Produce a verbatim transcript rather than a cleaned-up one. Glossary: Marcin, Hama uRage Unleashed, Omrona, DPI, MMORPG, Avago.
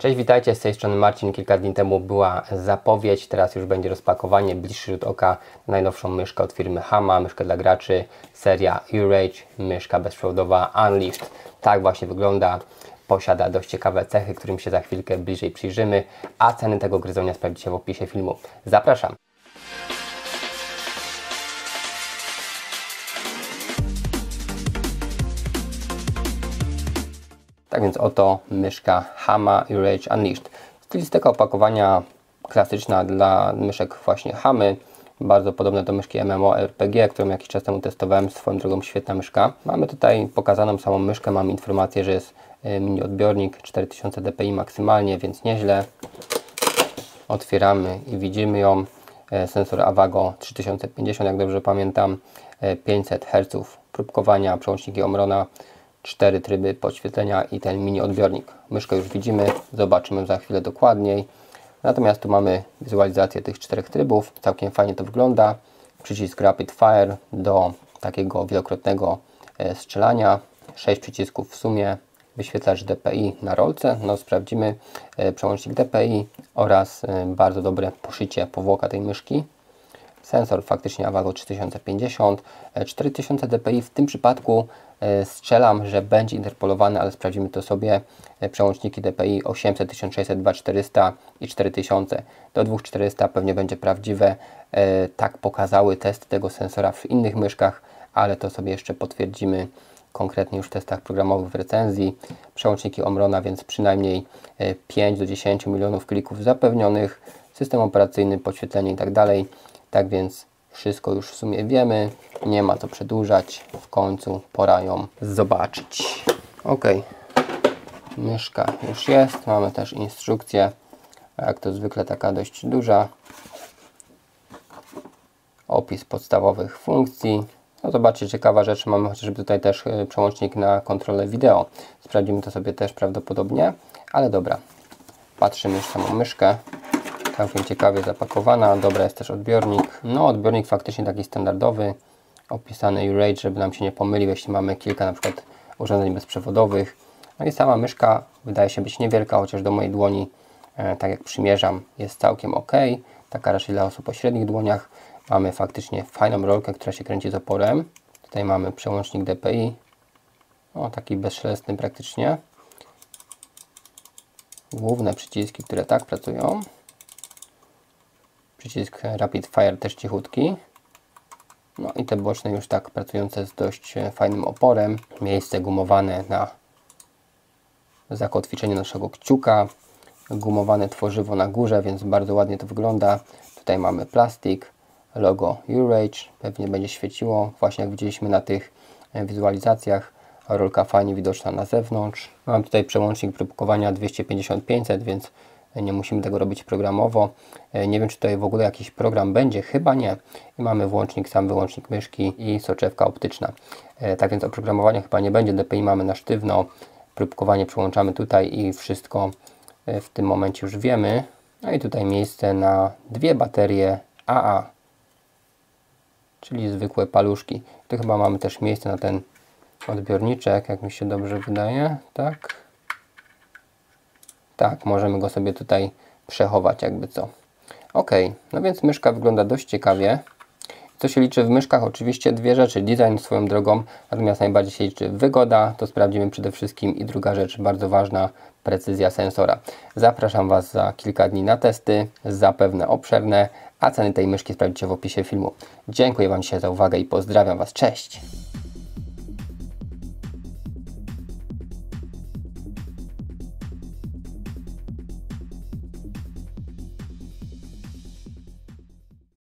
Cześć, witajcie, z tej strony Marcin. Kilka dni temu była zapowiedź, teraz już będzie rozpakowanie, bliższy rzut oka, najnowszą myszkę od firmy Hama, myszkę dla graczy, seria uRage, myszka bezprzewodowa Unleashed. Tak właśnie wygląda, posiada dość ciekawe cechy, którym się za chwilkę bliżej przyjrzymy, a ceny tego gryzonia sprawdzicie w opisie filmu. Zapraszam! Tak więc oto myszka Hama uRage Unleashed. Stylistyka opakowania klasyczna dla myszek właśnie Hamy, bardzo podobne do myszki M M O R P G, którą jakiś czas temu testowałem, swoją drogą świetna myszka. Mamy tutaj pokazaną samą myszkę, mam informację, że jest mini odbiornik cztery tysiące D P I maksymalnie, więc nieźle. Otwieramy i widzimy ją. Sensor Avago trzy tysiące pięćdziesiąt, jak dobrze pamiętam, pięćset herców próbkowania, przełączniki Omrona, cztery tryby podświetlenia i ten mini odbiornik. Myszkę już widzimy, zobaczymy za chwilę dokładniej. Natomiast tu mamy wizualizację tych czterech trybów, całkiem fajnie to wygląda. Przycisk Rapid Fire do takiego wielokrotnego strzelania. sześć przycisków w sumie. Wyświetlacz D P I na rolce, no sprawdzimy. Przełącznik D P I oraz bardzo dobre poszycie, powłoka tej myszki. Sensor faktycznie Avago trzy tysiące pięćdziesiąt, cztery tysiące D P I w tym przypadku strzelam, że będzie interpolowany, ale sprawdzimy to sobie. Przełączniki D P I osiemset, tysiąc sześćset, dwa tysiące czterysta i cztery tysiące. Do dwa tysiące czterysta pewnie będzie prawdziwe. Tak pokazały testy tego sensora w innych myszkach, ale to sobie jeszcze potwierdzimy konkretnie już w testach programowych, w recenzji. Przełączniki Omrona, więc przynajmniej pięć do dziesięciu milionów klików zapewnionych. System operacyjny, podświetlenie i tak dalej. Tak więc wszystko już w sumie wiemy, nie ma co przedłużać, w końcu pora ją zobaczyć. Ok, myszka już jest, mamy też instrukcję, jak to zwykle taka dość duża. Opis podstawowych funkcji. No zobaczcie, ciekawa rzecz, mamy chociażby tutaj też przełącznik na kontrolę wideo. Sprawdzimy to sobie też prawdopodobnie, ale dobra, patrzymy już samą myszkę. Całkiem ciekawie zapakowana, dobra jest też odbiornik. No odbiornik faktycznie taki standardowy, opisany uRage, żeby nam się nie pomylił, jeśli mamy kilka na przykład urządzeń bezprzewodowych. No i sama myszka wydaje się być niewielka, chociaż do mojej dłoni, e, tak jak przymierzam, jest całkiem ok. Taka raczej dla osób o średnich dłoniach. Mamy faktycznie fajną rolkę, która się kręci z oporem. Tutaj mamy przełącznik D P I, o taki bezszelestny praktycznie. Główne przyciski, które tak pracują. Przycisk Rapid Fire też cichutki. No i te boczne już tak pracujące z dość fajnym oporem. Miejsce gumowane na zakotwiczenie naszego kciuka. Gumowane tworzywo na górze, więc bardzo ładnie to wygląda. Tutaj mamy plastik, logo uRage. Pewnie będzie świeciło, właśnie jak widzieliśmy na tych wizualizacjach. Rolka fajnie widoczna na zewnątrz. Mam tutaj przełącznik próbkowania dwieście pięćdziesiąt pięćset, więc nie musimy tego robić programowo. Nie wiem, czy tutaj w ogóle jakiś program będzie, chyba nie. I mamy włącznik sam, wyłącznik myszki i soczewka optyczna. Tak więc oprogramowania chyba nie będzie. D P I mamy na sztywno, próbkowanie przełączamy tutaj i wszystko w tym momencie już wiemy. No i tutaj miejsce na dwie baterie A A, czyli zwykłe paluszki. Tu chyba mamy też miejsce na ten odbiorniczek, jak mi się dobrze wydaje, tak? Tak, możemy go sobie tutaj przechować jakby co. Ok, no więc myszka wygląda dość ciekawie. Co się liczy w myszkach? Oczywiście dwie rzeczy. Design swoją drogą, natomiast najbardziej się liczy wygoda. To sprawdzimy przede wszystkim. I druga rzecz, bardzo ważna, precyzja sensora. Zapraszam Was za kilka dni na testy, zapewne obszerne, a ceny tej myszki sprawdzicie w opisie filmu. Dziękuję Wam dzisiaj za uwagę i pozdrawiam Was. Cześć!